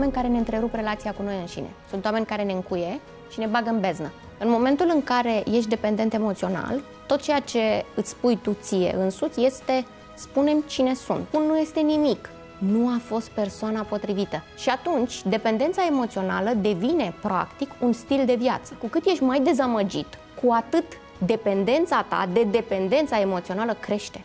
Oameni care ne întrerup relația cu noi înșine. Sunt oameni care ne încuie și ne bagă în beznă. În momentul în care ești dependent emoțional, tot ceea ce îți spui tu ție însuți este spune-mi cine sunt. Nu este nimic. Nu a fost persoana potrivită. Și atunci, dependența emoțională devine, practic, un stil de viață. Cu cât ești mai dezamăgit, cu atât dependența ta de dependența emoțională crește.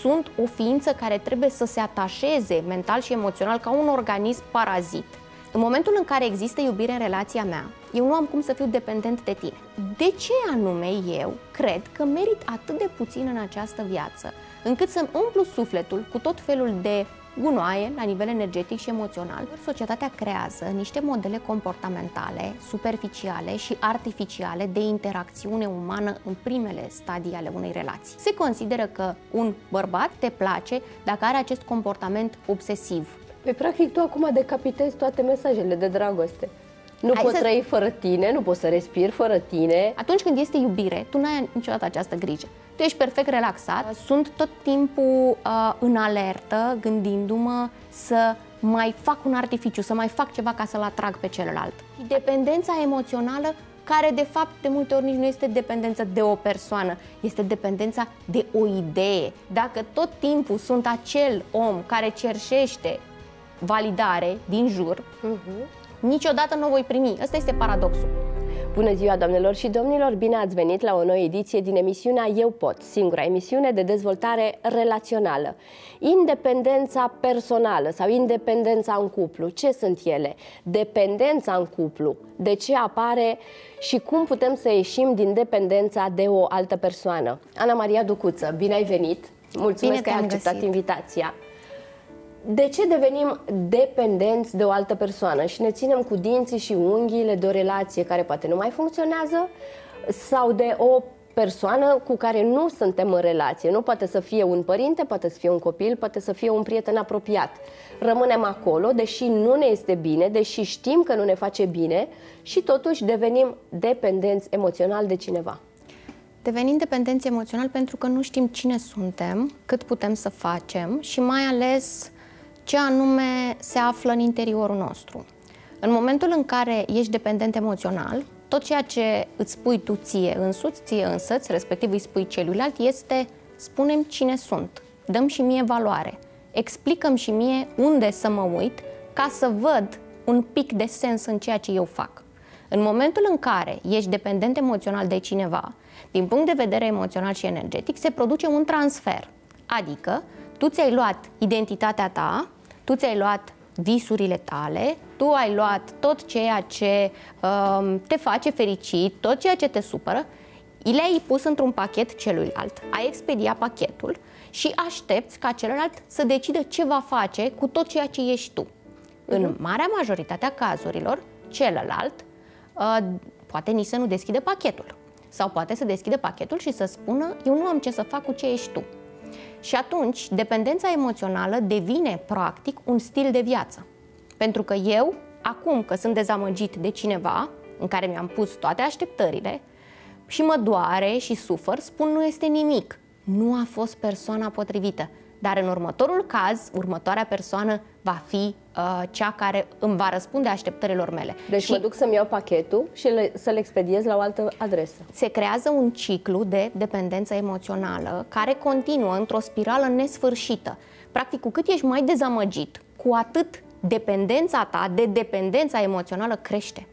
Sunt o ființă care trebuie să se atașeze mental și emoțional ca un organism parazit. În momentul în care există iubire în relația mea, eu nu am cum să fiu dependent de tine. De ce anume eu cred că merit atât de puțin în această viață, încât să-mi umplu sufletul cu tot felul de gunoaie la nivel energetic și emoțional? Societatea creează niște modele comportamentale, superficiale și artificiale de interacțiune umană în primele stadii ale unei relații. Se consideră că un bărbat te place dacă are acest comportament obsesiv. Pe practic tu acum decapitezi toate mesajele de dragoste. Nu pot trăi fără tine, nu pot să respir fără tine. Atunci când este iubire, tu n-ai niciodată această grijă. Tu ești perfect relaxat, sunt tot timpul în alertă, gândindu-mă să mai fac un artificiu, să mai fac ceva ca să-l atrag pe celălalt. Dependența emoțională, care de fapt de multe ori nici nu este dependența de o persoană, este dependența de o idee. Dacă tot timpul sunt acel om care cerșește validare din jur, niciodată nu o voi primi. Ăsta este paradoxul. Bună ziua, doamnelor și domnilor! Bine ați venit la o nouă ediție din emisiunea Eu Pot, singura emisiune de dezvoltare relațională. Independența personală sau independența în cuplu, ce sunt ele? Dependența în cuplu, de ce apare și cum putem să ieșim din dependența de o altă persoană? Ana Maria Ducuță, bine ai venit! Mulțumesc că ai acceptat invitația! De ce devenim dependenți de o altă persoană și ne ținem cu dinții și unghiile de o relație care poate nu mai funcționează sau de o persoană cu care nu suntem în relație? Nu poate să fie un părinte, poate să fie un copil, poate să fie un prieten apropiat. Rămânem acolo, deși nu ne este bine, deși știm că nu ne face bine și totuși devenim dependenți emoțional de cineva. Devenim dependenți emoțional pentru că nu știm cine suntem, cât putem să facem și mai ales ce anume se află în interiorul nostru. În momentul în care ești dependent emoțional, tot ceea ce îți spui tu ție însuți, respectiv îi spui celuilalt, este spune-mi cine sunt, dă-mi și mie valoare, explică-mi și mie unde să mă uit ca să văd un pic de sens în ceea ce eu fac. În momentul în care ești dependent emoțional de cineva, din punct de vedere emoțional și energetic, se produce un transfer, adică tu ți-ai luat identitatea ta, tu ți-ai luat visurile tale, tu ai luat tot ceea ce te face fericit, tot ceea ce te supără, le-ai pus într-un pachet celuilalt, ai expediat pachetul și aștepți ca celălalt să decidă ce va face cu tot ceea ce ești tu. În marea majoritate a cazurilor, celălalt poate nici să nu deschide pachetul sau poate să deschidă pachetul și să spună eu nu am ce să fac cu ce ești tu. Și atunci, dependența emoțională devine, practic, un stil de viață. Pentru că eu, acum că sunt dezamăgit de cineva, în care mi-am pus toate așteptările, și mă doare și sufăr, spun nu este nimic. Nu a fost persoana potrivită. Dar în următorul caz, următoarea persoană va fi cea care îmi va răspunde așteptărilor mele. Deci mă duc să-mi iau pachetul și să-l expediez la o altă adresă. Se creează un ciclu de dependență emoțională care continuă într-o spirală nesfârșită. Practic, cu cât ești mai dezamăgit, cu atât dependența ta de dependența emoțională crește.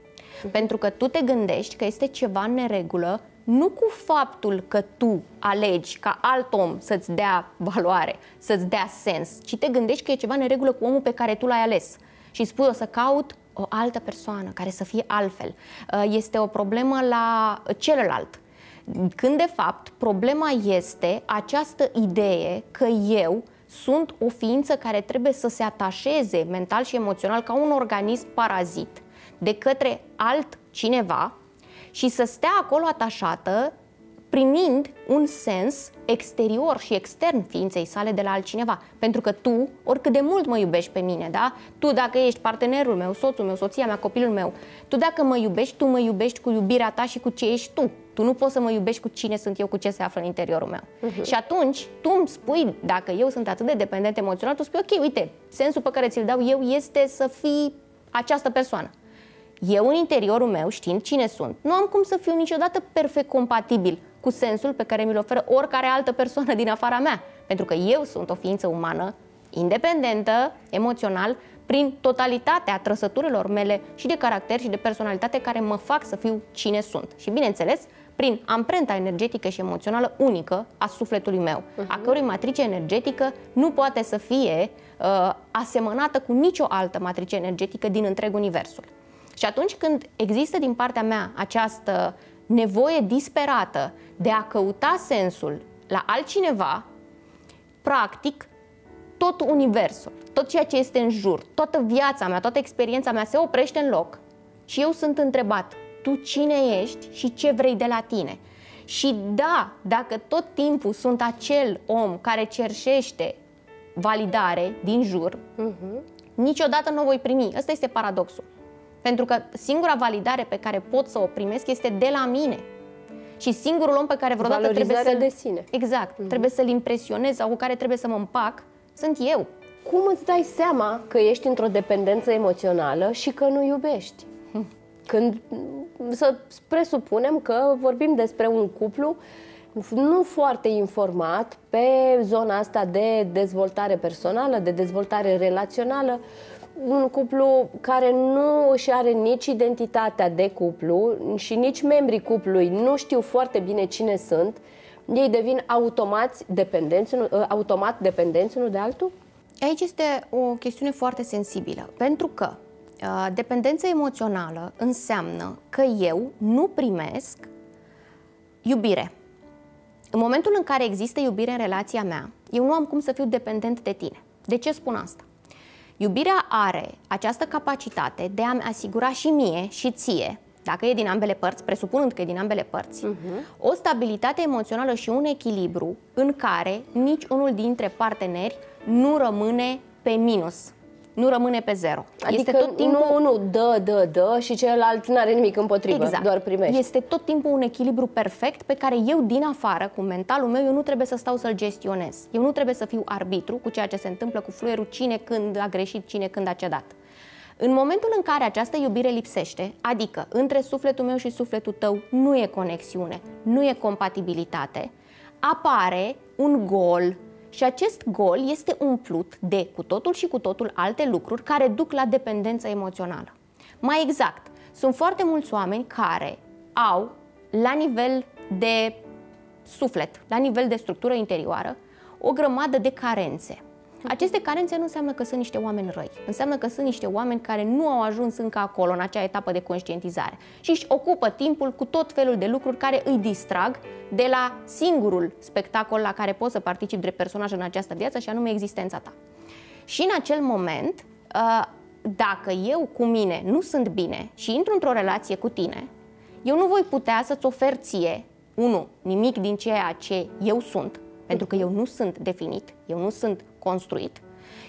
Pentru că tu te gândești că este ceva în neregulă, nu cu faptul că tu alegi ca alt om să-ți dea valoare, să-ți dea sens, ci te gândești că e ceva în regulă cu omul pe care tu l-ai ales și spui o să caut o altă persoană care să fie altfel. Este o problemă la celălalt. Când de fapt problema este această idee că eu sunt o ființă care trebuie să se atașeze mental și emoțional ca un organism parazit de către altcineva și să stea acolo atașată, primind un sens exterior și extern ființei sale de la altcineva. Pentru că tu, oricât de mult mă iubești pe mine, da? Tu dacă ești partenerul meu, soțul meu, soția mea, copilul meu, tu dacă mă iubești, tu mă iubești cu iubirea ta și cu ce ești tu. Tu nu poți să mă iubești cu cine sunt eu, cu ce se află în interiorul meu. Și atunci, tu îmi spui, dacă eu sunt atât de dependent emoțional, tu spui, ok, uite, sensul pe care ți-l dau eu este să fii această persoană. Eu, în interiorul meu, știind cine sunt, nu am cum să fiu niciodată perfect compatibil cu sensul pe care mi-l oferă oricare altă persoană din afara mea. Pentru că eu sunt o ființă umană, independentă, emoțional, prin totalitatea trăsăturilor mele și de caracter și de personalitate care mă fac să fiu cine sunt. Și, bineînțeles, prin amprenta energetică și emoțională unică a sufletului meu, a cărui matrice energetică nu poate să fie asemănată cu nicio altă matrice energetică din întreg universul. Și atunci când există din partea mea această nevoie disperată de a căuta sensul la altcineva, practic tot universul, tot ceea ce este în jur, toată viața mea, toată experiența mea se oprește în loc și eu sunt întrebat: tu cine ești și ce vrei de la tine? Și da, dacă tot timpul sunt acel om care cerșește validare din jur, niciodată nu o voi primi. Ăsta este paradoxul. Pentru că singura validare pe care pot să o primesc este de la mine. Și singurul om pe care vreodată trebuie să-l... de sine. Exact. Trebuie să-l impresionez sau cu care trebuie să mă împac, sunt eu. Cum îți dai seama că ești într-o dependență emoțională și că nu iubești? Când, să presupunem că vorbim despre un cuplu nu foarte informat pe zona asta de dezvoltare personală, de dezvoltare relațională, un cuplu care nu își are nici identitatea de cuplu și nici membrii cuplului nu știu foarte bine cine sunt, ei devin automat dependenți unul de altul? Aici este o chestiune foarte sensibilă, pentru că dependența emoțională înseamnă că eu nu primesc iubire. În momentul în care există iubire în relația mea, eu nu am cum să fiu dependent de tine. De ce spun asta? Iubirea are această capacitate de a-mi asigura și mie și ție, dacă e din ambele părți, presupunând că e din ambele părți, o stabilitate emoțională și un echilibru în care nici unul dintre parteneri nu rămâne pe minus. Nu rămâne pe zero. Adică este tot timpul... unul dă și celălalt nu are nimic împotrivă, exact. Doar primește. Este tot timpul un echilibru perfect pe care eu din afară, cu mentalul meu, eu nu trebuie să stau să-l gestionez. Eu nu trebuie să fiu arbitru cu ceea ce se întâmplă cu fluierul, cine când a greșit, cine când a cedat. În momentul în care această iubire lipsește, adică între sufletul meu și sufletul tău nu e conexiune, nu e compatibilitate, apare un gol. Și acest gol este umplut de cu totul și cu totul alte lucruri care duc la dependență emoțională. Mai exact, sunt foarte mulți oameni care au, la nivel de suflet, la nivel de structură interioară, o grămadă de carențe. Aceste carențe nu înseamnă că sunt niște oameni răi, înseamnă că sunt niște oameni care nu au ajuns încă acolo, în acea etapă de conștientizare și își ocupă timpul cu tot felul de lucruri care îi distrag de la singurul spectacol la care poți să participi drept personaj în această viață, și anume existența ta. Și în acel moment, dacă eu cu mine nu sunt bine și intru într-o relație cu tine, eu nu voi putea să-ți ofer ție, unu, nimic din ceea ce eu sunt, pentru că eu nu sunt definit, eu nu sunt construit.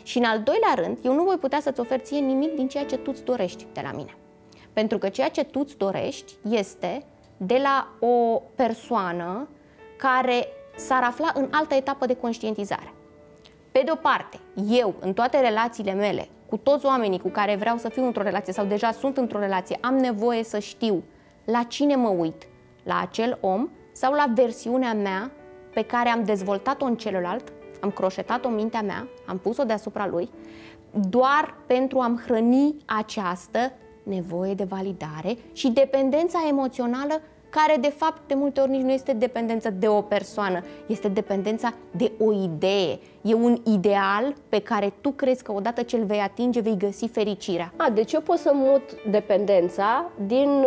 Și în al doilea rând, eu nu voi putea să-ți ofer ție nimic din ceea ce tu-ți dorești de la mine. Pentru că ceea ce tu-ți dorești este de la o persoană care s-ar afla în altă etapă de conștientizare. Pe de-o parte, eu, în toate relațiile mele, cu toți oamenii cu care vreau să fiu într-o relație sau deja sunt într-o relație, am nevoie să știu la cine mă uit, la acel om sau la versiunea mea pe care am dezvoltat-o în celălalt, am croșetat-o în mintea mea, am pus-o deasupra lui, doar pentru a-mi hrăni această nevoie de validare și dependența emoțională, care de fapt de multe ori nici nu este dependență de o persoană, este dependența de o idee. E un ideal pe care tu crezi că odată ce îl vei atinge vei găsi fericirea. Deci eu pot să mut dependența din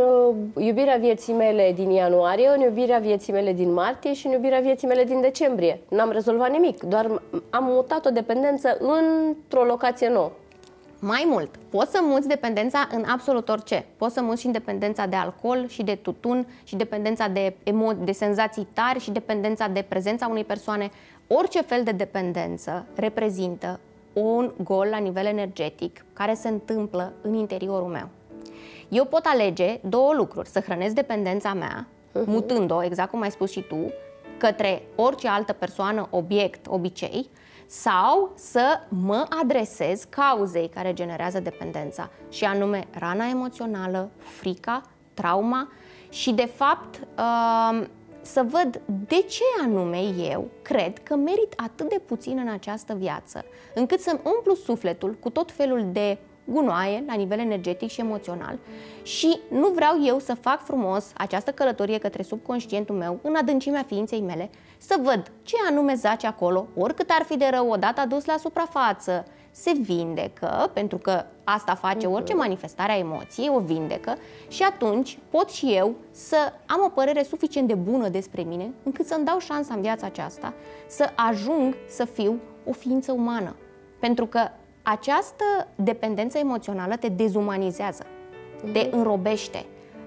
iubirea vieții mele din ianuarie în iubirea vieții mele din martie și în iubirea vieții mele din decembrie. N-am rezolvat nimic, doar am mutat o dependență într-o locație nouă. Mai mult, poți să muți dependența în absolut orice. Poți să muți și dependența de alcool și de tutun și dependența de senzații tari și dependența de prezența unei persoane. Orice fel de dependență reprezintă un gol la nivel energetic care se întâmplă în interiorul meu. Eu pot alege două lucruri: să hrănesc dependența mea, mutând-o, exact cum ai spus și tu, către orice altă persoană, obiect, obicei, sau să mă adresez cauzei care generează dependența, și anume rana emoțională, frica, trauma și, de fapt, să văd de ce anume eu cred că merit atât de puțin în această viață, încât să-mi umplu sufletul cu tot felul de gunoaie la nivel energetic și emoțional și nu vreau eu să fac frumos această călătorie către subconștientul meu în adâncimea ființei mele, să văd ce anume zace acolo, oricât ar fi de rău, odată adus la suprafață, se vindecă, pentru că asta face orice manifestare a emoției, o vindecă, și atunci pot și eu să am o părere suficient de bună despre mine încât să-mi dau șansa în viața aceasta să ajung să fiu o ființă umană. Pentru că această dependență emoțională te dezumanizează, te înrobește,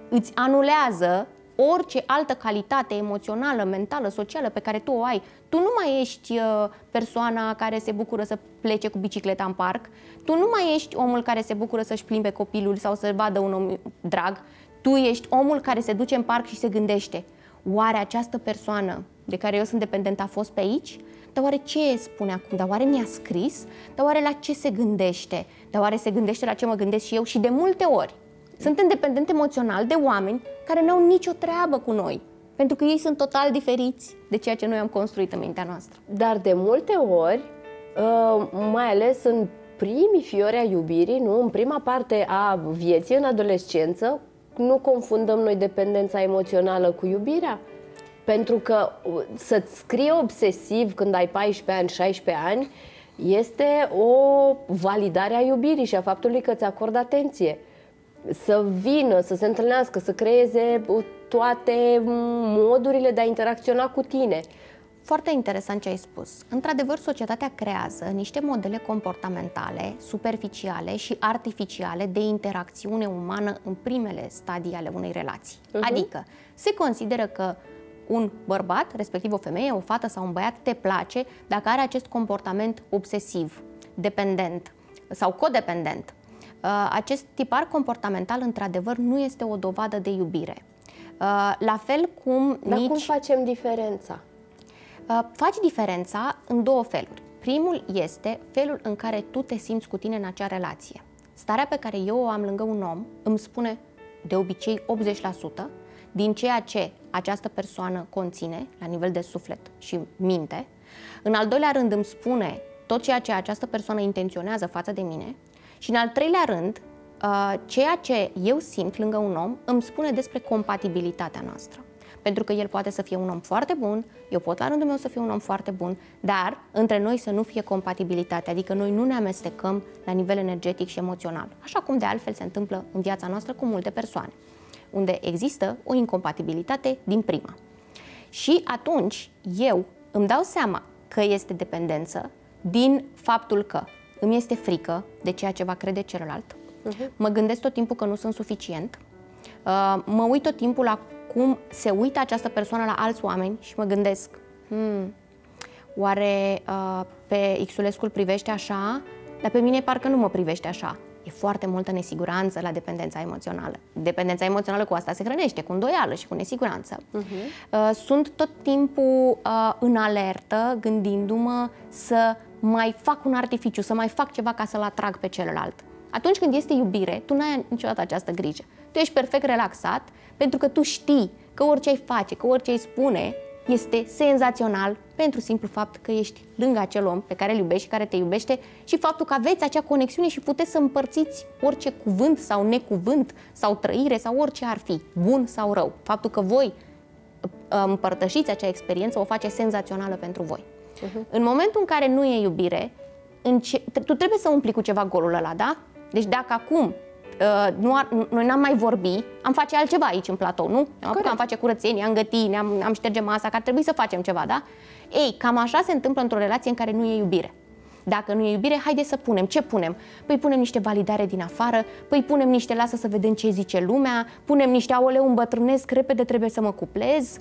îți anulează orice altă calitate emoțională, mentală, socială pe care tu o ai. Tu nu mai ești persoana care se bucură să plece cu bicicleta în parc, tu nu mai ești omul care se bucură să-și plimbe copilul sau să-l vadă un om drag, tu ești omul care se duce în parc și se gândește: oare această persoană de care eu sunt dependentă a fost pe aici? Dar oare ce spune acum? Dar oare mi-a scris? Dar oare la ce se gândește? Dar oare se gândește la ce mă gândesc și eu? Și de multe ori suntem dependente emoțional de oameni care nu au nicio treabă cu noi, pentru că ei sunt total diferiți de ceea ce noi am construit în mintea noastră. Dar de multe ori, mai ales în primii fiori a iubirii, nu? În prima parte a vieții, în adolescență, nu confundăm noi dependența emoțională cu iubirea? Pentru că să-ți scrii obsesiv când ai 14 ani, 16 ani, este o validare a iubirii și a faptului că îți acord atenție. Să vină, să se întâlnească, să creeze toate modurile de a interacționa cu tine. Foarte interesant ce ai spus. Într-adevăr, societatea creează niște modele comportamentale, superficiale și artificiale de interacțiune umană în primele stadii ale unei relații. Adică se consideră că un bărbat, respectiv o femeie, o fată sau un băiat te place dacă are acest comportament obsesiv, dependent sau codependent. Acest tipar comportamental, într-adevăr, nu este o dovadă de iubire. La fel cum Dar nici... cum facem diferența? Faci diferența în două feluri. Primul este felul în care tu te simți cu tine în acea relație. Starea pe care eu o am lângă un om îmi spune de obicei 80% din ceea ce această persoană conține la nivel de suflet și minte. În al doilea rând îmi spune tot ceea ce această persoană intenționează față de mine. Și în al treilea rând, ceea ce eu simt lângă un om îmi spune despre compatibilitatea noastră. Pentru că el poate să fie un om foarte bun, eu pot la rândul meu să fiu un om foarte bun, dar între noi să nu fie compatibilitate, adică noi nu ne amestecăm la nivel energetic și emoțional, așa cum de altfel se întâmplă în viața noastră cu multe persoane, unde există o incompatibilitate din prima. Și atunci eu îmi dau seama că este dependență din faptul că îmi este frică de ceea ce va crede celălalt, mă gândesc tot timpul că nu sunt suficient, mă uit tot timpul la cum se uită această persoană la alți oameni și mă gândesc: oare pe Xulescul privește așa, dar pe mine parcă nu mă privește așa. E foarte multă nesiguranță la dependența emoțională. Dependența emoțională cu asta se hrănește, cu îndoială și cu nesiguranță. Sunt tot timpul în alertă, gândindu-mă să mai fac un artificiu, să mai fac ceva ca să-l atrag pe celălalt. Atunci când este iubire, tu n-ai niciodată această grijă. Tu ești perfect relaxat, pentru că tu știi că orice ai face, că orice ai spune este senzațional pentru simplu fapt că ești lângă acel om pe care îl iubești și care te iubește și faptul că aveți acea conexiune și puteți să împărțiți orice cuvânt sau necuvânt sau trăire sau orice ar fi, bun sau rău. Faptul că voi împărtășiți acea experiență o face senzațională pentru voi. În momentul în care nu e iubire, tu trebuie să umpli cu ceva golul ăla, da? Deci dacă acum noi n-am mai vorbi, am face altceva aici în platou, nu? Am face curățenie, am găti, am șterge masa, că ar trebui să facem ceva, da? Ei, cam așa se întâmplă într-o relație în care nu e iubire. Dacă nu e iubire, haide să punem. Ce punem? Păi punem niște validare din afară, păi punem niște lasă să vedem ce zice lumea, punem niște aoleu, îmbătrânesc, repede trebuie să mă cuplez.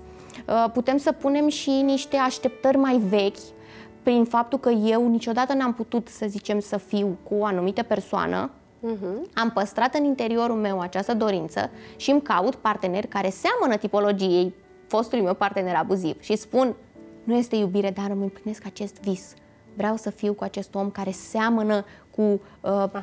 Putem să punem și niște așteptări mai vechi prin faptul că eu niciodată n-am putut, să zicem, să fiu cu o anumită persoană. Am păstrat în interiorul meu această dorință și îmi caut parteneri care seamănă tipologiei fostului meu partener abuziv și spun: nu este iubire, dar îmi împlinesc acest vis. vreau să fiu cu acest om care seamănă cu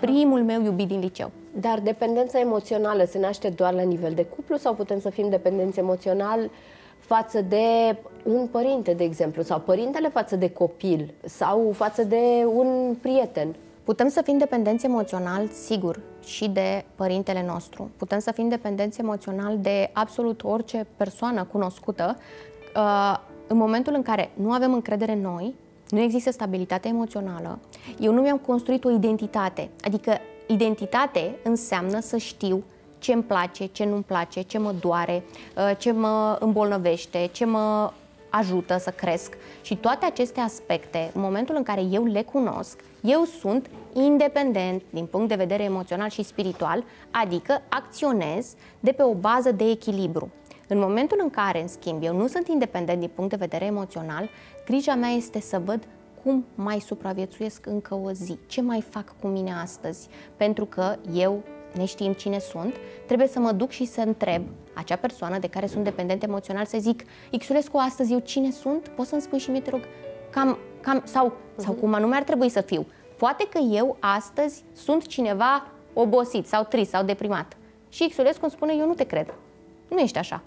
primul meu iubit din liceu. Dar dependența emoțională se naște doar la nivel de cuplu sau putem să fim dependenți emoțional față de un părinte, de exemplu, sau părintele față de copil sau față de un prieten? Putem să fim dependenți emoțional, sigur, și de părintele nostru. Putem să fim dependenți emoțional de absolut orice persoană cunoscută. În momentul în care nu avem încredere în noi, nu există stabilitate emoțională, eu nu mi-am construit o identitate. Adică identitate înseamnă să știu ce îmi place, ce nu-mi place, ce mă doare, ce mă îmbolnăvește, ce mă ajută să cresc. Și toate aceste aspecte, în momentul în care eu le cunosc, eu sunt independent din punct de vedere emoțional și spiritual, adică acționez de pe o bază de echilibru. În momentul în care, în schimb, eu nu sunt independent din punct de vedere emoțional, grija mea este să văd cum mai supraviețuiesc încă o zi, ce mai fac cu mine astăzi, pentru că eu, neștiind cine sunt, trebuie să mă duc și să întreb acea persoană de care sunt dependent emoțional, să zic, Xulescu, astăzi eu cine sunt? Poți să-mi spui și mie, te rog, sau cum anume ar trebui să fiu? Poate că eu astăzi sunt cineva obosit sau trist sau deprimat. Și Xulescu îmi spune, eu nu te cred, nu ești așa.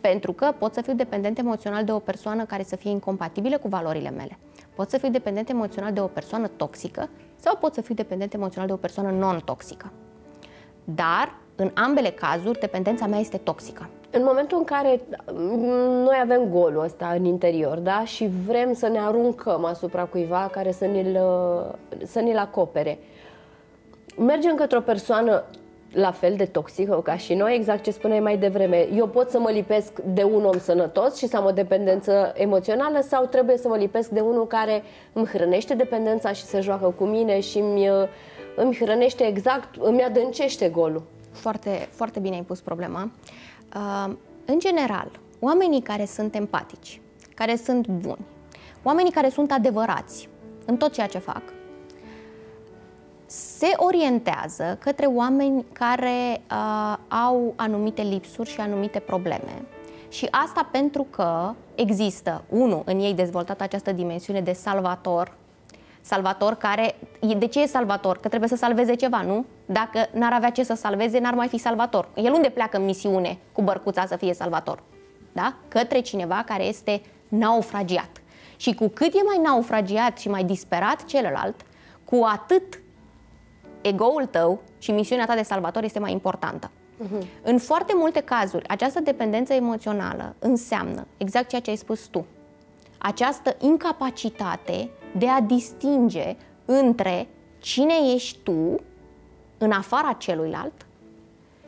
Pentru că pot să fiu dependent emoțional de o persoană care să fie incompatibilă cu valorile mele. Pot să fiu dependent emoțional de o persoană toxică sau pot să fiu dependent emoțional de o persoană non-toxică. Dar, în ambele cazuri, dependența mea este toxică. În momentul în care noi avem golul ăsta în interior, da? Și vrem să ne aruncăm asupra cuiva care să ne-l acopere, mergem către o persoană la fel de toxică ca și noi, exact ce spuneai mai devreme. Eu pot să mă lipesc de un om sănătos și să am o dependență emoțională sau trebuie să mă lipesc de unul care îmi hrănește dependența și se joacă cu mine și îmi hrănește exact, îmi adâncește golul. Foarte, foarte bine ai pus problema. În general, oamenii care sunt empatici, care sunt buni, oamenii care sunt adevărați în tot ceea ce fac, se orientează către oameni care au anumite lipsuri și anumite probleme. Și asta pentru că există, unul, în ei dezvoltată această dimensiune de salvator. Salvator care, de ce e salvator? Că trebuie să salveze ceva, nu? Dacă n-ar avea ce să salveze, n-ar mai fi salvator. El unde pleacă în misiune cu bărcuța să fie salvator? Da? Către cineva care este naufragiat. Și cu cât e mai naufragiat și mai disperat celălalt, cu atât ego-ul tău și misiunea ta de salvator este mai importantă. În foarte multe cazuri, această dependență emoțională înseamnă exact ceea ce ai spus tu. Această incapacitate de a distinge între cine ești tu în afara celuilalt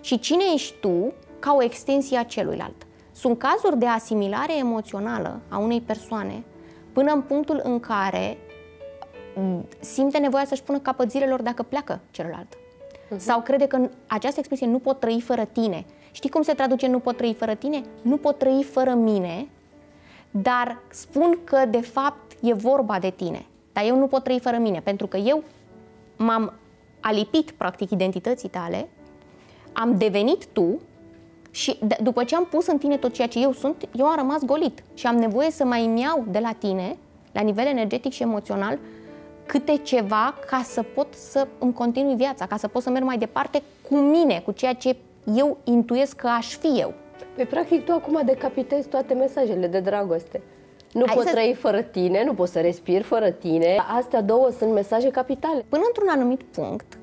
și cine ești tu ca o extensie a celuilalt. Sunt cazuri de asimilare emoțională a unei persoane până în punctul în care simte nevoia să-și pună capăt zilelor dacă pleacă celălalt. Sau crede că această expresie nu pot trăi fără tine. Știi cum se traduce nu pot trăi fără tine? Nu pot trăi fără mine, dar spun că de fapt e vorba de tine. Dar eu nu pot trăi fără mine, pentru că eu m-am alipit practic identității tale, am devenit tu și după ce am pus în tine tot ceea ce eu sunt, eu am rămas golit și am nevoie să mai îmi iau de la tine, la nivel energetic și emoțional, câte ceva ca să pot să îmi continui viața, ca să pot să merg mai departe cu mine, cu ceea ce eu intuiesc că aș fi eu. Păi, practic, tu acum decapitezi toate mesajele de dragoste. Nu pot trăi fără tine, nu pot să respir fără tine. Astea două sunt mesaje capitale. Până într-un anumit punct,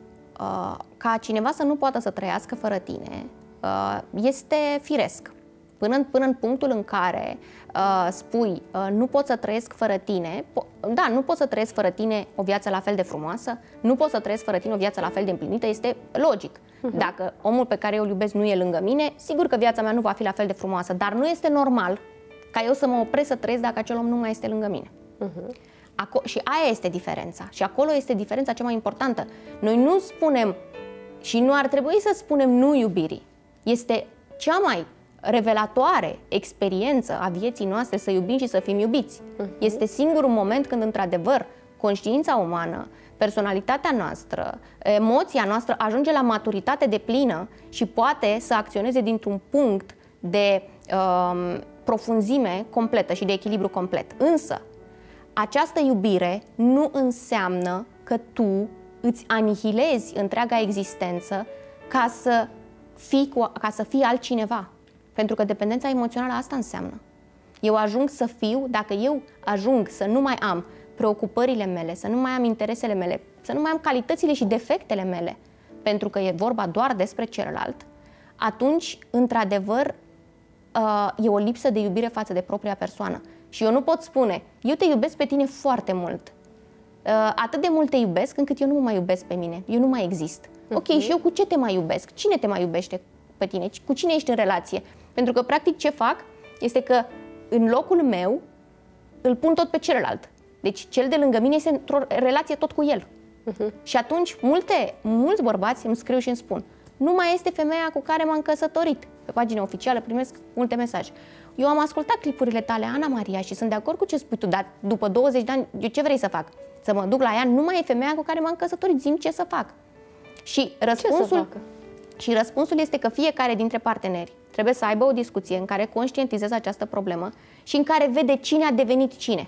ca cineva să nu poată să trăiască fără tine, este firesc. Până în punctul în care spui, nu pot să trăiesc fără tine, da, nu pot să trăiesc fără tine o viață la fel de frumoasă, nu pot să trăiesc fără tine o viață la fel de împlinită, este logic. Dacă omul pe care eu îl iubesc nu e lângă mine, sigur că viața mea nu va fi la fel de frumoasă, dar nu este normal ca eu să mă opresc să trăiesc dacă acel om nu mai este lângă mine. Și aia este diferența. Și acolo este diferența cea mai importantă. Noi nu spunem și nu ar trebui să spunem nu iubirii. Este cea mai revelatoare experiență a vieții noastre să iubim și să fim iubiți. Este singurul moment când, într-adevăr, conștiința umană, personalitatea noastră, emoția noastră ajunge la maturitate deplină și poate să acționeze dintr-un punct de profunzime completă și de echilibru complet. Însă, Această iubire nu înseamnă că tu îți anihilezi întreaga existență ca să fii altcineva. Pentru că dependența emoțională asta înseamnă. Eu ajung să fiu, dacă eu ajung să nu mai am preocupările mele, să nu mai am interesele mele, să nu mai am calitățile și defectele mele, pentru că e vorba doar despre celălalt, atunci, într-adevăr, e o lipsă de iubire față de propria persoană. Și eu nu pot spune, eu te iubesc pe tine foarte mult. Atât de mult te iubesc încât eu nu mă mai iubesc pe mine. Eu nu mai exist. Ok, și eu cu ce te mai iubesc? Cine te mai iubește pe tine? Cu cine ești în relație? Pentru că, practic, ce fac este că în locul meu îl pun tot pe celălalt. Deci cel de lângă mine este într-o relație tot cu el. Și atunci mulți bărbați îmi scriu și îmi spun, nu mai este femeia cu care m-am căsătorit. Pe pagina oficială primesc multe mesaje. Eu am ascultat clipurile tale, Ana Maria, și sunt de acord cu ce spui tu, dar după 20 de ani, eu ce vrei să fac? Să mă duc la ea? Nu mai e femeia cu care m-am căsătorit, zi-mi ce să fac. Și răspunsul este că fiecare dintre parteneri trebuie să aibă o discuție în care conștientizez această problemă și în care vede cine a devenit cine.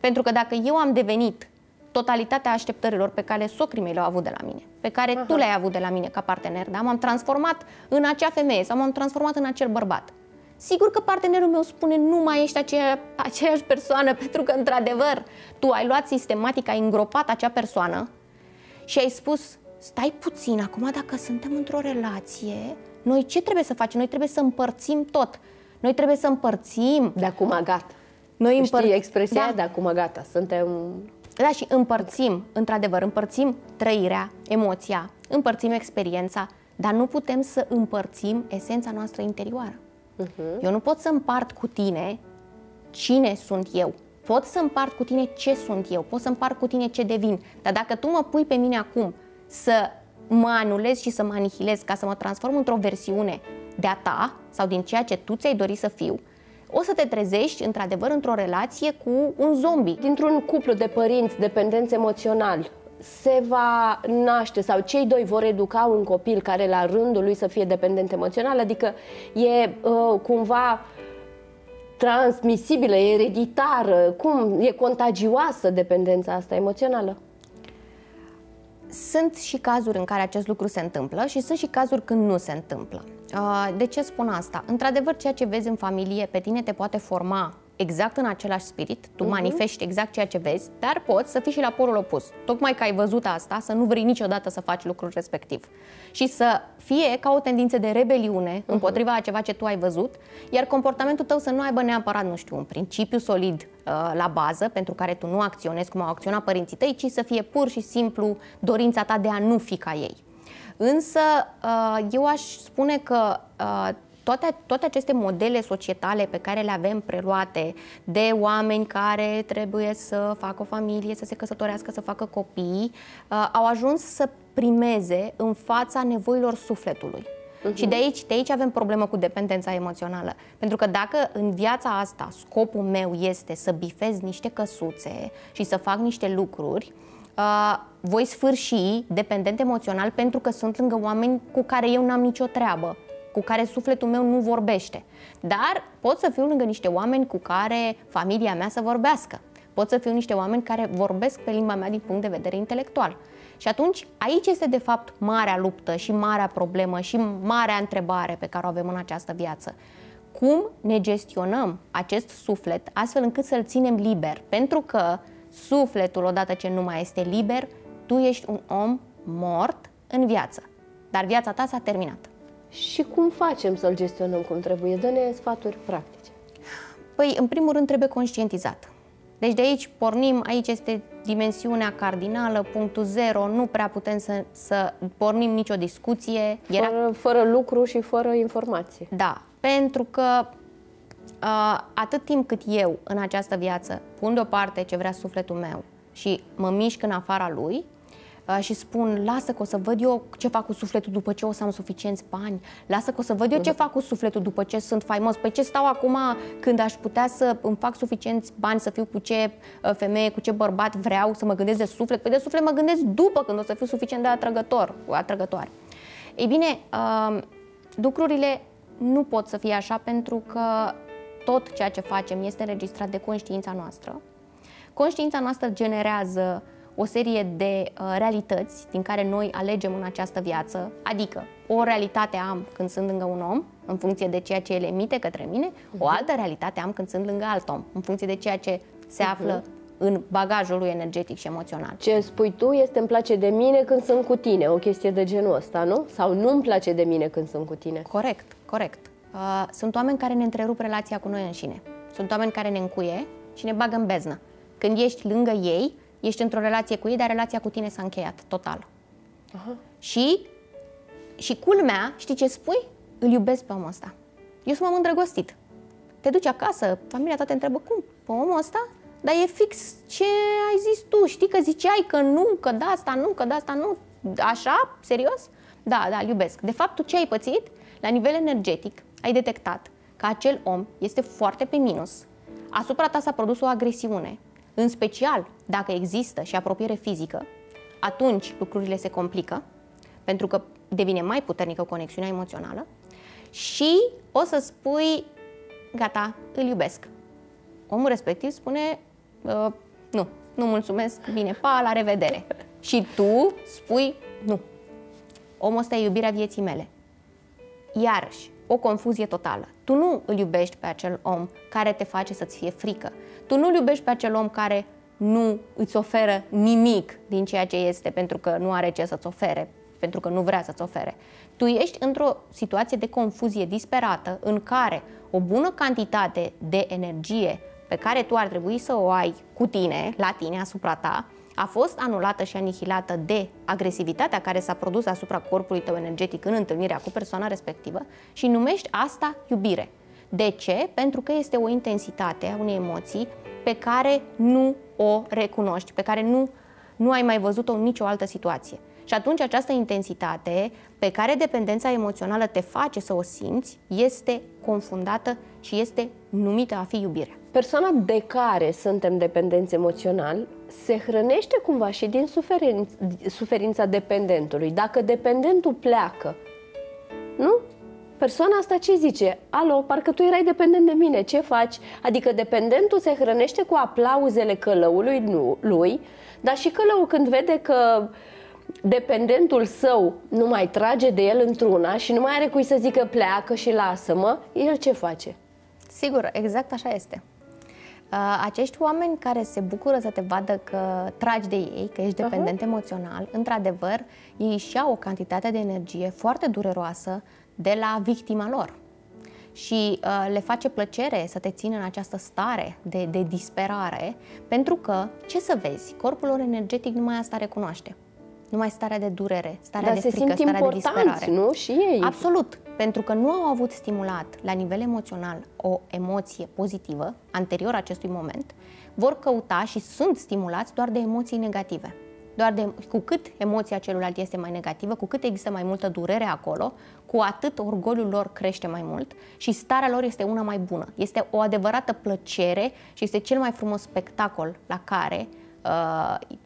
Pentru că dacă eu am devenit totalitatea așteptărilor pe care socrii mei le-au avut de la mine, pe care tu le-ai avut de la mine ca partener, da? M-am transformat în acea femeie sau m-am transformat în acel bărbat. Sigur că partenerul meu spune, nu mai ești aceeași persoană, pentru că, într-adevăr, tu ai luat sistematic, ai îngropat acea persoană și ai spus, stai puțin, acum dacă suntem într-o relație, noi ce trebuie să facem? Noi trebuie să împărțim tot. Noi trebuie să împărțim. De acum gata. Știi expresia? Da. De acum gata. Suntem... Da, și împărțim, într-adevăr, împărțim trăirea, emoția, împărțim experiența, dar nu putem să împărțim esența noastră interioară. Eu nu pot să împart cu tine cine sunt eu. Pot să împart cu tine ce sunt eu, pot să împart cu tine ce devin. Dar dacă tu mă pui pe mine acum să mă anulez și să mă anihilez ca să mă transform într-o versiune de-a ta sau din ceea ce tu ți-ai dori să fiu, o să te trezești, într-adevăr, într-o relație cu un zombie. Dintr-un cuplu de părinți dependenți emoțional se va naște sau cei doi vor educa un copil care la rândul lui să fie dependent emoțional, adică e cumva transmisibilă, e ereditară, cum e contagioasă dependența asta emoțională? Sunt și cazuri în care acest lucru se întâmplă și sunt și cazuri când nu se întâmplă. De ce spun asta? Într-adevăr, ceea ce vezi în familie pe tine te poate forma exact în același spirit, tu manifesti exact ceea ce vezi, dar poți să fii și la polul opus. Tocmai că ai văzut asta, să nu vrei niciodată să faci lucrul respectiv. Și să fie ca o tendință de rebeliune împotriva a ceva ce tu ai văzut, iar comportamentul tău să nu aibă neapărat, nu știu, un principiu solid la bază, pentru care tu nu acționezi cum au acționat părinții tăi, ci să fie pur și simplu dorința ta de a nu fi ca ei. Însă, eu aș spune că toate aceste modele societale pe care le avem preluate de oameni care trebuie să facă o familie, să se căsătorească, să facă copii, au ajuns să primeze în fața nevoilor sufletului. Și de aici avem problemă cu dependența emoțională. Pentru că dacă în viața asta scopul meu este să bifez niște căsuțe și să fac niște lucruri, voi sfârși dependent emoțional pentru că sunt lângă oameni cu care eu n-am nicio treabă, cu care sufletul meu nu vorbește. Dar pot să fiu lângă niște oameni cu care familia mea să vorbească. Pot să fiu niște oameni care vorbesc pe limba mea din punct de vedere intelectual. Și atunci aici este de fapt marea luptă și marea problemă și marea întrebare pe care o avem în această viață. Cum ne gestionăm acest suflet astfel încât să-l ținem liber? Pentru că sufletul, odată ce nu mai este liber, tu ești un om mort în viață. Dar viața ta s-a terminat. Și cum facem să-l gestionăm cum trebuie? Dă-ne sfaturi practice. Păi, în primul rând, trebuie conștientizat. Deci de aici pornim, aici este dimensiunea cardinală, punctul zero, nu prea putem să pornim nicio discuție. Fără lucru și fără informație. Da, pentru că atât timp cât eu în această viață pun deoparte ce vrea sufletul meu și mă mișc în afara lui, și spun, lasă că o să văd eu ce fac cu sufletul după ce o să am suficienți bani, lasă că o să văd eu ce fac cu sufletul după ce sunt faimos, pe ce stau acum când aș putea să îmi fac suficienți bani, să fiu cu ce femeie, cu ce bărbat vreau, să mă gândesc de suflet, păi de suflet mă gândesc după, când o să fiu suficient de atrăgătoare. Ei bine, lucrurile nu pot să fie așa, pentru că tot ceea ce facem este înregistrat de conștiința noastră. Conștiința noastră generează o serie de realități din care noi alegem în această viață, adică o realitate am când sunt lângă un om, în funcție de ceea ce el emite către mine, o altă realitate am când sunt lângă alt om, în funcție de ceea ce se află în bagajul lui energetic și emoțional. Ce spui tu este îmi place de mine când sunt cu tine, o chestie de genul ăsta, nu? Sau nu îmi place de mine când sunt cu tine. Corect, corect. Sunt oameni care ne întrerup relația cu noi înșine. Sunt oameni care ne încuie și ne bagă în beznă. Când ești lângă ei, ești într-o relație cu ei, dar relația cu tine s-a încheiat total. Aha. Și culmea, știi ce spui? Îl iubesc pe omul ăsta. Eu m-am îndrăgostit. Te duci acasă, familia ta te întrebă cum? Pe omul ăsta? Dar e fix ce ai zis tu. Știi că ziceai că nu, că da asta nu, că da asta nu. Așa? Serios? Da, da, îl iubesc. De fapt, tu ce ai pățit? La nivel energetic, ai detectat că acel om este foarte pe minus. Asupra ta s-a produs o agresiune. În special, dacă există și apropiere fizică, atunci lucrurile se complică, pentru că devine mai puternică conexiunea emoțională și o să spui, gata, îl iubesc. Omul respectiv spune, nu, nu mulțumesc, bine, pa, la revedere. Și tu spui, nu, omul ăsta e iubirea vieții mele. Iarăși, o confuzie totală. Tu nu îl iubești pe acel om care te face să-ți fie frică. Tu nu îl iubești pe acel om care nu îți oferă nimic din ceea ce este pentru că nu are ce să-ți ofere, pentru că nu vrea să-ți ofere. Tu ești într-o situație de confuzie disperată în care o bună cantitate de energie pe care tu ar trebui să o ai cu tine, la tine, asupra ta, a fost anulată și anihilată de agresivitatea care s-a produs asupra corpului tău energetic în întâlnirea cu persoana respectivă și numești asta iubire. De ce? Pentru că este o intensitate a unei emoții pe care nu o recunoști, pe care nu ai mai văzut-o în nicio altă situație. Și atunci această intensitate pe care dependența emoțională te face să o simți este confundată și este numită a fi iubire. Persoana de care suntem dependenți emoțional se hrănește cumva și din suferința dependentului. Dacă dependentul pleacă, nu? Persoana asta ce zice? Alo, parcă tu erai dependent de mine, ce faci? Adică dependentul se hrănește cu aplauzele călăului lui, dar și călăul când vede că dependentul său nu mai trage de el într-una și nu mai are cui să zică pleacă și lasă-mă, el ce face? Sigur, exact așa este. Acești oameni care se bucură să te vadă că tragi de ei, că ești dependent emoțional, într-adevăr, ei își iau o cantitate de energie foarte dureroasă de la victima lor și le face plăcere să te țină în această stare de disperare, pentru că, ce să vezi, corpul lor energetic numai asta recunoaște. Numai starea de durere, starea de frică, starea de disperare. Nu? Și ei. Absolut, pentru că nu au avut stimulat la nivel emoțional o emoție pozitivă anterior acestui moment, vor căuta și sunt stimulați doar de emoții negative. Cu cât emoția celuilalt este mai negativă, cu cât există mai multă durere acolo, cu atât orgoliul lor crește mai mult și starea lor este una mai bună. Este o adevărată plăcere și este cel mai frumos spectacol la care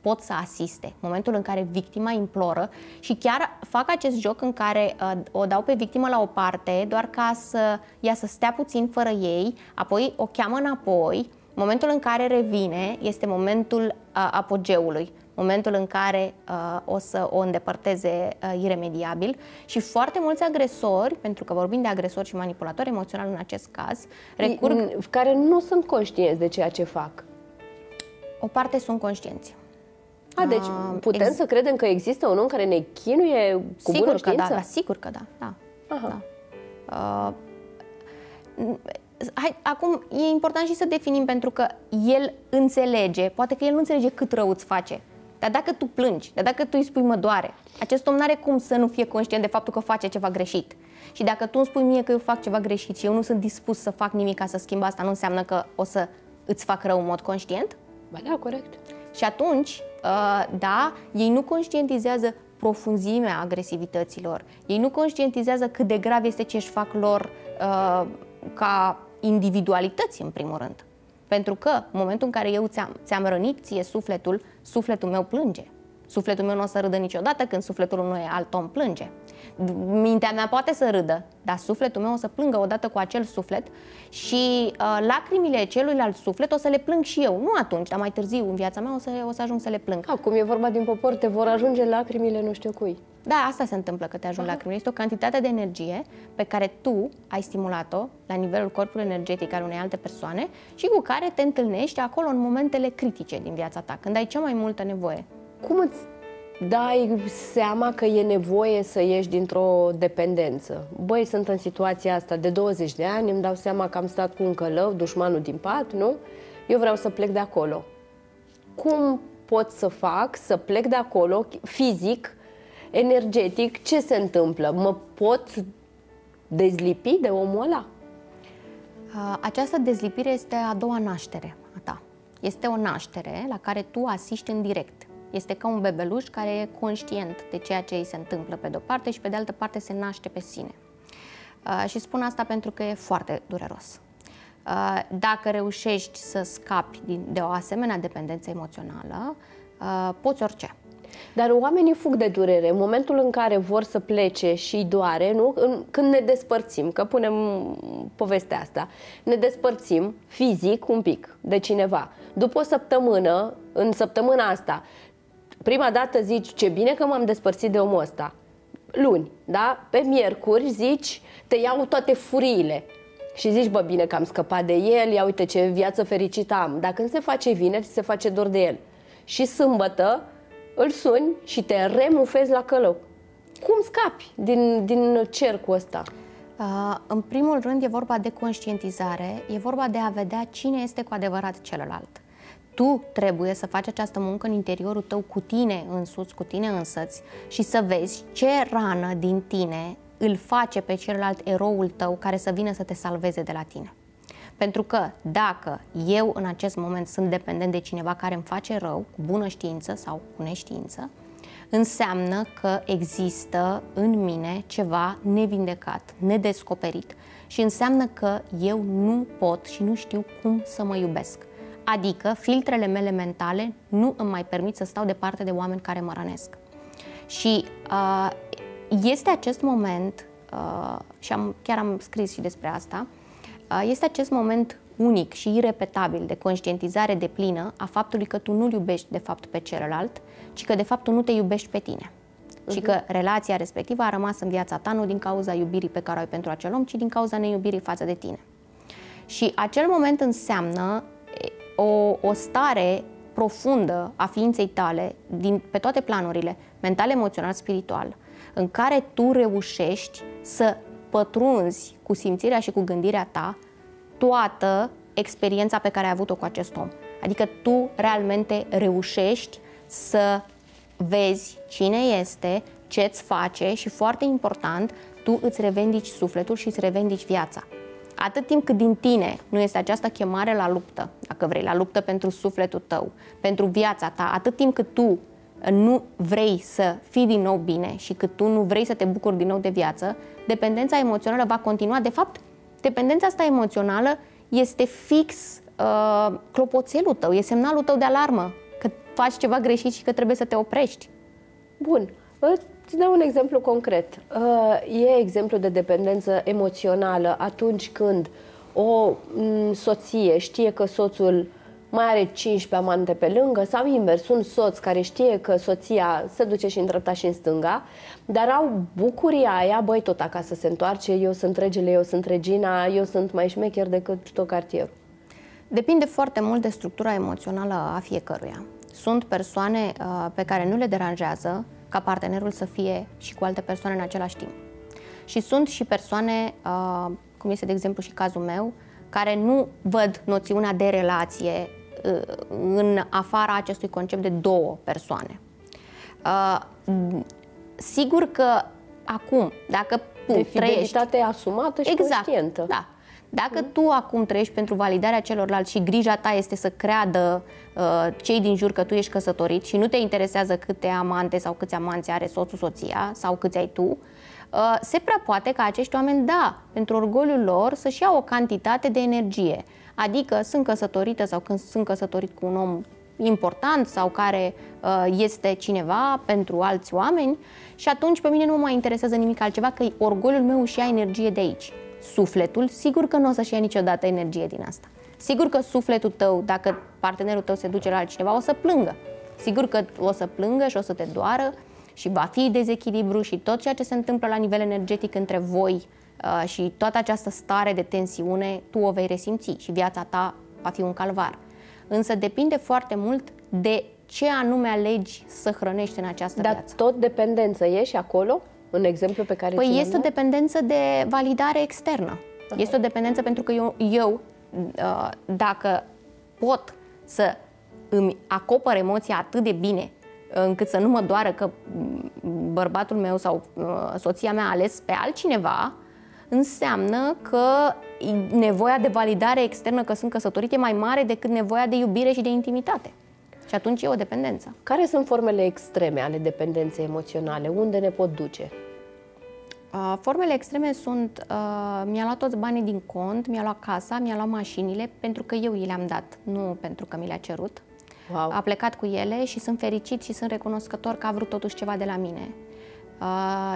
pot să asiste, momentul în care victima imploră și chiar fac acest joc în care o dau pe victimă la o parte doar ca să ea să stea puțin fără ei, apoi o cheamă înapoi, momentul în care revine este momentul apogeului, momentul în care o să o îndepărteze iremediabil și foarte mulți agresori, pentru că vorbim de agresori și manipulatori emoționali în acest caz, recurg... care nu sunt conștienți de ceea ce fac. O parte sunt conștienți. Deci putem să credem că există un om care ne chinuie cu bună știință? Da, da, sigur că da. Acum e important și să definim, pentru că el înțelege, poate că el nu înțelege cât rău îți face, dar dacă tu plângi, dar dacă tu îi spui mă doare, acest om n-are cum să nu fie conștient de faptul că face ceva greșit. Și dacă tu îmi spui mie că eu fac ceva greșit și eu nu sunt dispus să fac nimic ca să schimb asta, nu înseamnă că o să îți fac rău în mod conștient? Ba da, corect. Și atunci, da, ei nu conștientizează profunzimea agresivităților. Ei nu conștientizează cât de grav este ce își fac lor ca individualități, în primul rând. Pentru că, în momentul în care eu ți-am rănit ție sufletul, sufletul meu plânge. Sufletul meu nu o să râdă niciodată când sufletul unui alt om plânge. Mintea mea poate să râdă, dar sufletul meu o să plângă odată cu acel suflet și lacrimile celuilalt suflet o să le plâng și eu. Nu atunci, dar mai târziu în viața mea o să ajung să le plâng. Acum e vorba din popor, te vor ajunge lacrimile nu știu cui. Da, asta se întâmplă, că te ajung lacrimile. Este o cantitate de energie pe care tu ai stimulat-o la nivelul corpului energetic al unei alte persoane și cu care te întâlnești acolo în momentele critice din viața ta, când ai cea mai multă nevoie. Cum îți dai seama că e nevoie să ieși dintr-o dependență? Băi, sunt în situația asta de 20 de ani, îmi dau seama că am stat cu un călău, dușmanul din pat, nu? Eu vreau să plec de acolo. Cum pot să fac să plec de acolo fizic, energetic? Ce se întâmplă? Mă pot dezlipi de omul ăla? Această dezlipire este a doua naștere a ta. Este o naștere la care tu asiști în direct. Este ca un bebeluș care e conștient de ceea ce îi se întâmplă pe de-o parte și pe de altă parte se naște pe sine. Și spun asta pentru că e foarte dureros. Dacă reușești să scapi de o asemenea dependență emoțională, poți orice. Dar oamenii fug de durere. În momentul în care vor să plece și doare, nu? Când ne despărțim, că punem povestea asta, ne despărțim fizic un pic de cineva. După o săptămână, în săptămâna asta, prima dată zici, ce bine că m-am despărțit de omul ăsta. Luni, da? Pe miercuri zici, te iau toate furiile. Și zici, bă, bine că am scăpat de el, ia uite ce viață fericită am. Dar când se face vineri, se face dor de el. Și sâmbătă îl suni și te remufezi la călău. Cum scapi din cercul ăsta? În primul rând e vorba de conștientizare, e vorba de a vedea cine este cu adevărat celălalt. Tu trebuie să faci această muncă în interiorul tău cu tine însuți, cu tine însăți și să vezi ce rană din tine îl face pe celălalt eroul tău care să vină să te salveze de la tine. Pentru că dacă eu în acest moment sunt dependent de cineva care îmi face rău, cu bună știință sau cu neștiință, înseamnă că există în mine ceva nevindecat, nedescoperit și înseamnă că eu nu pot și nu știu cum să mă iubesc. Adică filtrele mele mentale nu îmi mai permit să stau departe de oameni care mă rănesc. Și este acest moment, și chiar am scris și despre asta, este acest moment unic și irepetabil de conștientizare deplină a faptului că tu nu-l iubești de fapt pe celălalt, ci că de fapt tu nu te iubești pe tine. Și că relația respectivă a rămas în viața ta nu din cauza iubirii pe care o ai pentru acel om, ci din cauza neiubirii față de tine. Și acel moment înseamnă o stare profundă a ființei tale, pe toate planurile, mental, emoțional, spiritual, în care tu reușești să pătrunzi cu simțirea și cu gândirea ta toată experiența pe care ai avut-o cu acest om. Adică tu realmente reușești să vezi cine este, ce-ți face și, foarte important, tu îți revendici sufletul și îți revendici viața. Atât timp cât din tine nu este această chemare la luptă, dacă vrei, la luptă pentru sufletul tău, pentru viața ta, atât timp cât tu nu vrei să fii din nou bine și cât tu nu vrei să te bucuri din nou de viață, dependența emoțională va continua. De fapt, dependența asta emoțională este fix clopoțelul tău, e semnalul tău de alarmă, că faci ceva greșit și că trebuie să te oprești. Bun. Îți dau un exemplu concret. E exemplu de dependență emoțională atunci când o soție știe că soțul mai are 15 amante pe lângă sau invers, un soț care știe că soția se duce și în dreapta și în stânga, dar au bucuria aia, băi, tot acasă se întoarce, eu sunt regele, eu sunt regina, eu sunt mai șmecher decât tot cartierul. Depinde foarte mult de structura emoțională a fiecăruia. Sunt persoane pe care nu le deranjează ca partenerul să fie și cu alte persoane în același timp. Și sunt și persoane, cum este de exemplu și cazul meu, care nu văd noțiunea de relație în afara acestui concept de două persoane. Sigur că acum, dacă tu trăiești... De fidelitate asumată și conștientă. Da. Dacă tu acum trăiești pentru validarea celorlalți și grija ta este să creadă cei din jur că tu ești căsătorit și nu te interesează câte amante sau câți amanți are soțul, soția sau câți ai tu, se prea poate ca acești oameni, da, pentru orgoliul lor să-și iau o cantitate de energie. Adică sunt căsătorită sau când sunt căsătorit cu un om important sau care este cineva pentru alți oameni și atunci pe mine nu mă mai interesează nimic altceva, că orgoliul meu își ia energie de aici. Sufletul, sigur că nu o să-și ia niciodată energie din asta. Sigur că sufletul tău, dacă partenerul tău se duce la altcineva, o să plângă. Sigur că o să plângă și o să te doară și va fi dezechilibru și tot ceea ce se întâmplă la nivel energetic între voi și toată această stare de tensiune, tu o vei resimți și viața ta va fi un calvar. Însă depinde foarte mult de ce anume alegi să hrănești în această viață. Dar tot dependență e și acolo, în exemplu pe care ți-l-am dat? Păi este o dependență de validare externă. Aha. Este o dependență pentru că eu dacă pot să îmi acopăr emoția atât de bine încât să nu mă doară că bărbatul meu sau soția mea a ales pe altcineva, înseamnă că nevoia de validare externă că sunt căsătorit e mai mare decât nevoia de iubire și de intimitate. Și atunci e o dependență. Care sunt formele extreme ale dependenței emoționale? Unde ne pot duce? Formele extreme sunt, mi-a luat toți banii din cont, mi-a luat casa, mi-a luat mașinile, pentru că eu i le-am dat, nu pentru că mi le-a cerut. Wow. A plecat cu ele și sunt fericit și sunt recunoscător că a vrut totuși ceva de la mine.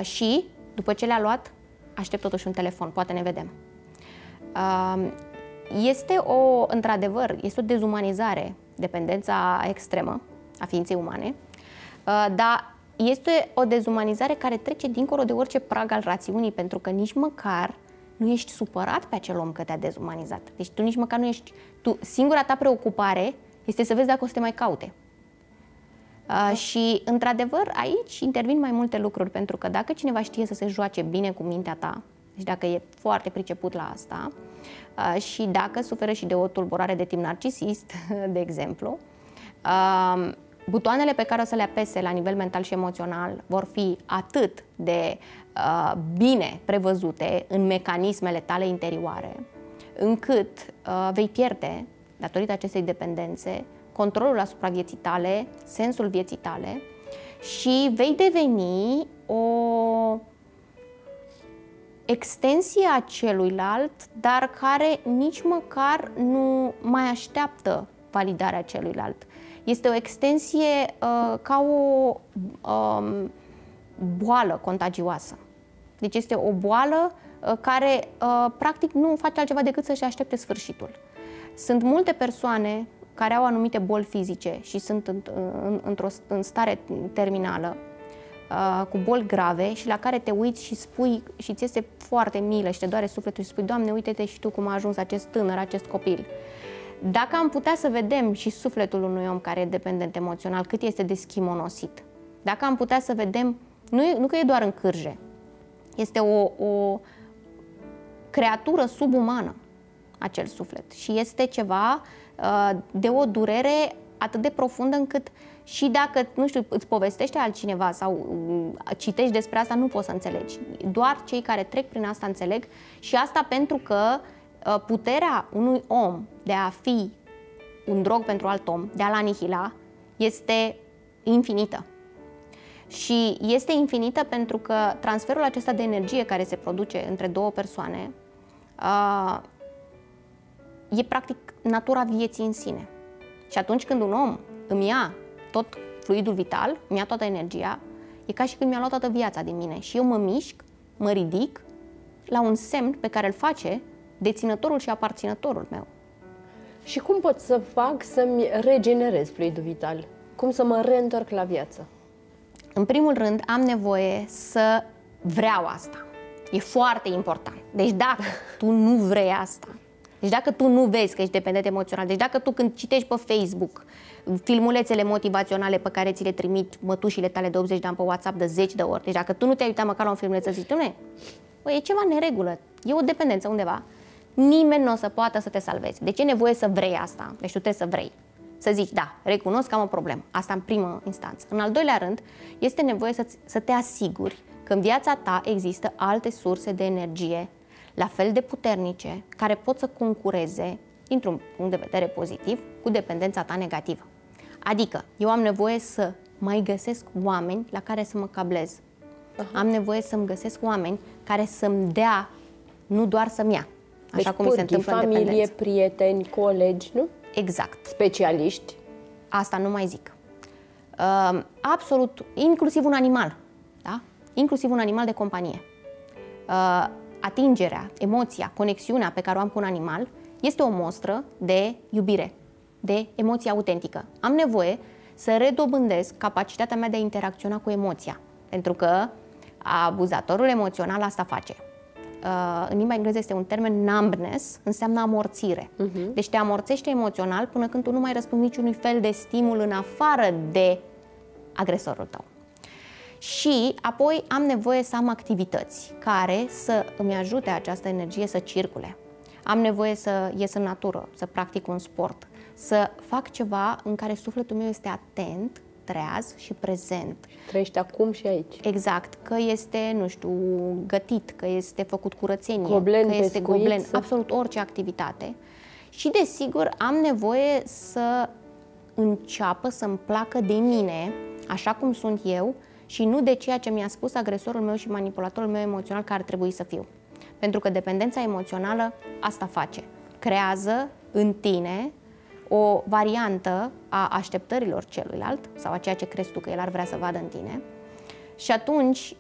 Și, după ce le-a luat, aștept totuși un telefon, poate ne vedem. Este o, într-adevăr, este o dezumanizare, dependența extremă a ființei umane, dar este o dezumanizare care trece dincolo de orice prag al rațiunii, pentru că nici măcar nu ești supărat pe acel om că te-a dezumanizat. Deci tu nici măcar nu ești... Tu, singura ta preocupare este să vezi dacă o să te mai caute. Și, într-adevăr, aici intervin mai multe lucruri, pentru că dacă cineva știe să se joace bine cu mintea ta, deci dacă e foarte priceput la asta, și dacă suferă și de o tulburare de tip narcisist, de exemplu, butoanele pe care o să le apese la nivel mental și emoțional vor fi atât de bine prevăzute în mecanismele tale interioare, încât vei pierde, datorită acestei dependențe, controlul asupra vieții tale, sensul vieții tale și vei deveni o extensie a celuilalt, dar care nici măcar nu mai așteaptă validarea celuilalt. Este o extensie ca o boală contagioasă. Deci este o boală care practic nu face altceva decât să-și aștepte sfârșitul. Sunt multe persoane care au anumite boli fizice și sunt în stare terminală, cu boli grave și la care te uiți și spui și ți este foarte milă și te doare sufletul și spui: Doamne, uite-te și tu cum a ajuns acest tânăr, acest copil. Dacă am putea să vedem și sufletul unui om care e dependent emoțional, cât este de schimonosit, dacă am putea să vedem, nu că e doar în cârje, este o creatură subumană acel suflet și este ceva de o durere atât de profundă încât și dacă, nu știu, îți povestește altcineva sau citești despre asta, nu poți să înțelegi. Doar cei care trec prin asta înțeleg și asta pentru că puterea unui om de a fi un drog pentru alt om, de a-l anihila, este infinită. Și este infinită pentru că transferul acesta de energie care se produce între două persoane e practic natura vieții în sine. Și atunci când un om îmi ia tot fluidul vital, îmi ia toată energia, e ca și când mi-a luat toată viața din mine. Și eu mă mișc, mă ridic la un semn pe care îl face deținătorul și aparținătorul meu. Și cum pot să fac să-mi regenerez fluidul vital? Cum să mă reîntorc la viață? În primul rând, am nevoie să vreau asta. E foarte important. Deci dacă tu nu vrei asta, deci dacă tu nu vezi că ești dependent emoțional, deci dacă tu când citești pe Facebook filmulețele motivaționale pe care ți le trimit mătușile tale de 80 de ani pe WhatsApp de 10 de ori, deci dacă tu nu te-ai uitat măcar la un filmuleț să zici, băi, e ceva neregulă, e o dependență undeva, nimeni nu o să poată să te salveze. Deci e nevoie să vrei asta, deci tu trebuie să vrei. Să zici, da, recunosc că am o problemă, asta în primă instanță. În al doilea rând, este nevoie să te asiguri că în viața ta există alte surse de energie la fel de puternice, care pot să concureze, dintr-un punct de vedere pozitiv, cu dependența ta negativă. Adică, eu am nevoie să mai găsesc oameni la care să mă cablez. Am nevoie să-mi găsesc oameni care să-mi dea, nu doar să-mi ia. Așa cum se întâmplă în dependență. Familie, prieteni, colegi, nu? Exact. Specialiști. Asta nu mai zic. Absolut, inclusiv un animal, da? Inclusiv un animal de companie. Atingerea, emoția, conexiunea pe care o am cu un animal este o mostră de iubire, de emoție autentică. Am nevoie să redobândesc capacitatea mea de a interacționa cu emoția, pentru că abuzatorul emoțional asta face. În limba engleză este un termen numbness, înseamnă amorțire. Deci te amorțește emoțional până când tu nu mai răspunzi niciunui fel de stimul în afară de agresorul tău. Și apoi am nevoie să am activități care să îmi ajute această energie să circule. Am nevoie să ies în natură, să practic un sport, să fac ceva în care sufletul meu este atent, treaz și prezent. Trăiești acum și aici. Exact, că este, nu știu, gătit, că este făcut curățenie, goblen, că este goblen, absolut orice activitate. Și desigur am nevoie să înceapă să-mi placă de mine, așa cum sunt eu, și nu de ceea ce mi-a spus agresorul meu și manipulatorul meu emoțional că ar trebui să fiu. Pentru că dependența emoțională asta face. Creează în tine o variantă a așteptărilor celuilalt sau a ceea ce crezi tu că el ar vrea să vadă în tine. Și atunci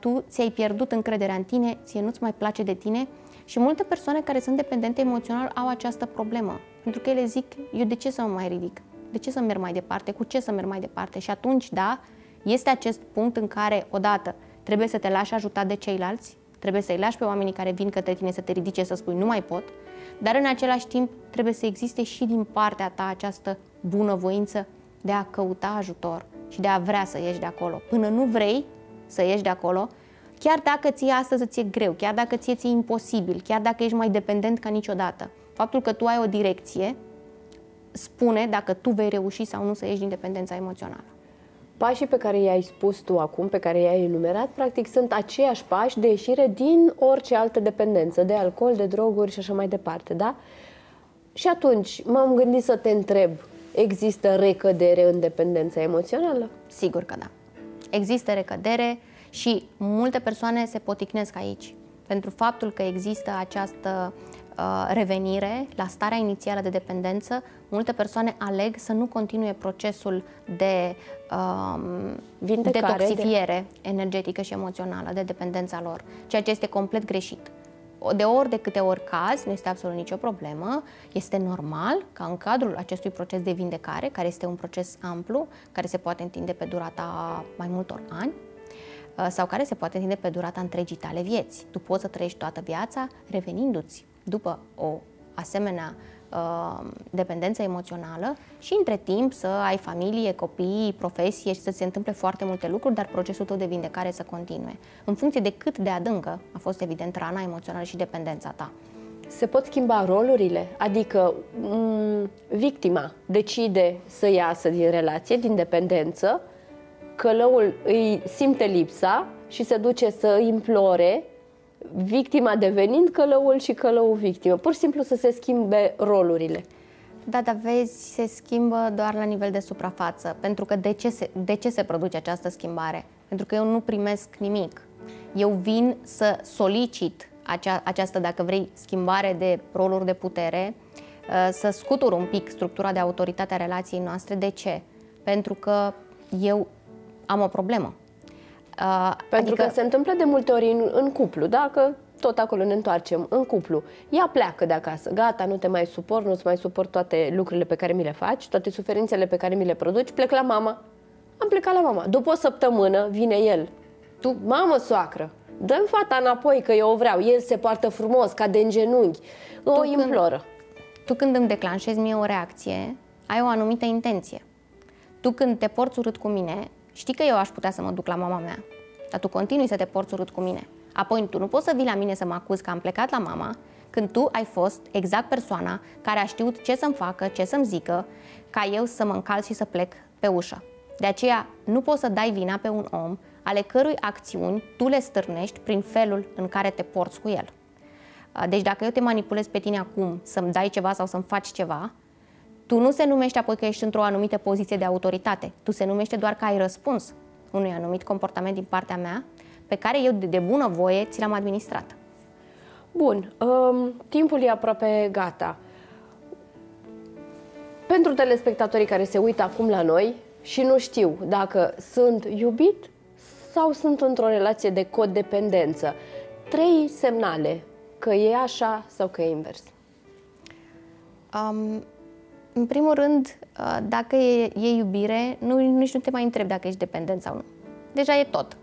tu ți-ai pierdut încrederea în tine, ție nu-ți mai place de tine și multe persoane care sunt dependente emoțional au această problemă. Pentru că ele zic, eu de ce să mă mai ridic? De ce să merg mai departe? Cu ce să merg mai departe? Și atunci, da, este acest punct în care, odată, trebuie să te lași ajutat de ceilalți, trebuie să-i lași pe oamenii care vin către tine să te ridice, să spui nu mai pot, dar în același timp trebuie să existe și din partea ta această bunăvoință de a căuta ajutor și de a vrea să ieși de acolo. Până nu vrei să ieși de acolo, chiar dacă ție astăzi îți e greu, chiar dacă ție imposibil, chiar dacă ești mai dependent ca niciodată, faptul că tu ai o direcție spune dacă tu vei reuși sau nu să ieși din dependența emoțională. Pașii pe care i-ai spus tu acum, pe care i-ai enumerat, practic sunt aceiași pași de ieșire din orice altă dependență, de alcool, de droguri și așa mai departe, da? Și atunci m-am gândit să te întreb, există recădere în dependența emoțională? Sigur că da. Există recădere și multe persoane se poticnesc aici pentru faptul că există această revenire la starea inițială de dependență. Multe persoane aleg să nu continue procesul de detoxifiere energetică și emoțională, de dependența lor, ceea ce este complet greșit. De ori de câte ori caz, nu este absolut nicio problemă, este normal ca în cadrul acestui proces de vindecare, care este un proces amplu, care se poate întinde pe durata mai multor ani, sau care se poate întinde pe durata întregii tale vieți. Tu poți să trăiești toată viața revenindu-ți după o asemenea dependență emoțională și între timp să ai familie, copii, profesie și să se întâmple foarte multe lucruri, dar procesul tău de vindecare să continue. În funcție de cât de adâncă a fost evident rana emoțională și dependența ta. Se pot schimba rolurile? Adică victima decide să iasă din relație, din dependență, călăul îi simte lipsa și se duce să implore, victima devenind călăul și călăul victimă. Pur și simplu să se schimbe rolurile. Da, dar vezi, se schimbă doar la nivel de suprafață. Pentru că de ce se produce această schimbare? Pentru că eu nu primesc nimic. Eu vin să solicit această, dacă vrei, schimbare de roluri de putere, să scutur un pic structura de autoritate a relației noastre. De ce? Pentru că eu am o problemă. Pentru că se întâmplă de multe ori în cuplu, dacă tot acolo ne întoarcem, în cuplu, ea pleacă de acasă, gata, nu te mai suport, nu-ți mai suport toate lucrurile pe care mi le faci, toate suferințele pe care mi le produci, plec la mama. Am plecat la mama. După o săptămână vine el. Tu, mamă, soacră, dă-mi fata înapoi că eu o vreau. El se poartă frumos, cade în genunchi, o imploră. Tu când îmi declanșezi mie o reacție, ai o anumită intenție. Tu când te porți urât cu mine, știi că eu aș putea să mă duc la mama mea, dar tu continui să te porți urât cu mine. Apoi tu nu poți să vii la mine să mă acuzi că am plecat la mama, când tu ai fost exact persoana care a știut ce să-mi facă, ce să-mi zică, ca eu să mă încalc și să plec pe ușă. De aceea nu poți să dai vina pe un om ale cărui acțiuni tu le stârnești prin felul în care te porți cu el. Deci dacă eu te manipulez pe tine acum să-mi dai ceva sau să-mi faci ceva, tu nu se numești apoi că ești într-o anumită poziție de autoritate. Tu se numește doar că ai răspuns unui anumit comportament din partea mea pe care eu de bună voie ți l-am administrat. Bun, timpul e aproape gata. Pentru telespectatorii care se uită acum la noi și nu știu dacă sunt iubit sau sunt într-o relație de codependență, 3 semnale că e așa sau că e invers. În primul rând, dacă e iubire, nici nu te mai întrebi dacă ești dependent sau nu. Deja e tot.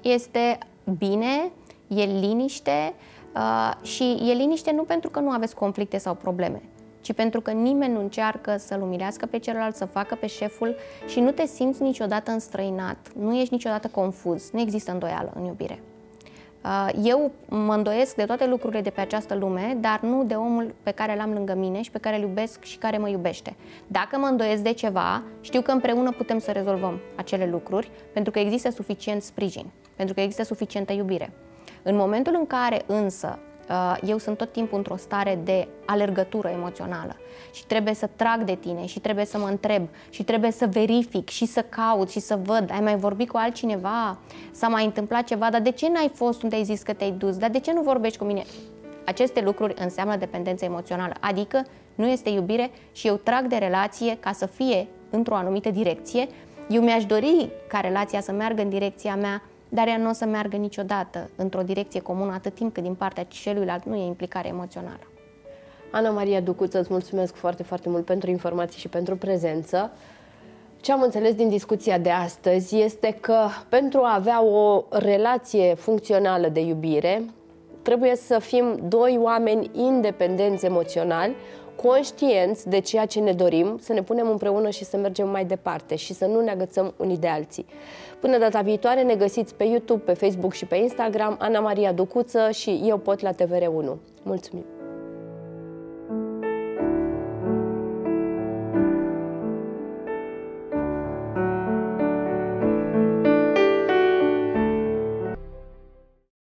Este bine, e liniște și e liniște nu pentru că nu aveți conflicte sau probleme, ci pentru că nimeni nu încearcă să-l umilească pe celălalt, să facă pe șeful și nu te simți niciodată înstrăinat, nu ești niciodată confuz, nu există îndoială în iubire. Eu mă îndoiesc de toate lucrurile de pe această lume, dar nu de omul pe care l-am lângă mine și pe care îl iubesc și care mă iubește. Dacă mă îndoiesc de ceva, știu că împreună putem să rezolvăm acele lucruri, pentru că există suficient sprijin, pentru că există suficientă iubire. În momentul în care însă eu sunt tot timpul într-o stare de alergătură emoțională și trebuie să trag de tine și trebuie să mă întreb și trebuie să verific și să caut și să văd, ai mai vorbit cu altcineva, s-a mai întâmplat ceva, dar de ce n-ai fost unde ai zis că te-ai dus, dar de ce nu vorbești cu mine? Aceste lucruri înseamnă dependență emoțională, adică nu este iubire și eu trag de relație ca să fie într-o anumită direcție. Eu mi-aș dori ca relația să meargă în direcția mea, dar ea nu o să meargă niciodată într-o direcție comună atât timp cât din partea celuilalt nu e implicare emoțională. Ana Maria Ducuță, îți mulțumesc foarte, foarte mult pentru informații și pentru prezență. Ce am înțeles din discuția de astăzi este că pentru a avea o relație funcțională de iubire, trebuie să fim doi oameni independenți emoționali, conștienți de ceea ce ne dorim, să ne punem împreună și să mergem mai departe și să nu ne agățăm unii de alții. Până data viitoare ne găsiți pe YouTube, pe Facebook și pe Instagram, Ana Maria Ducuță și Eu Pot la TVR1. Mulțumim!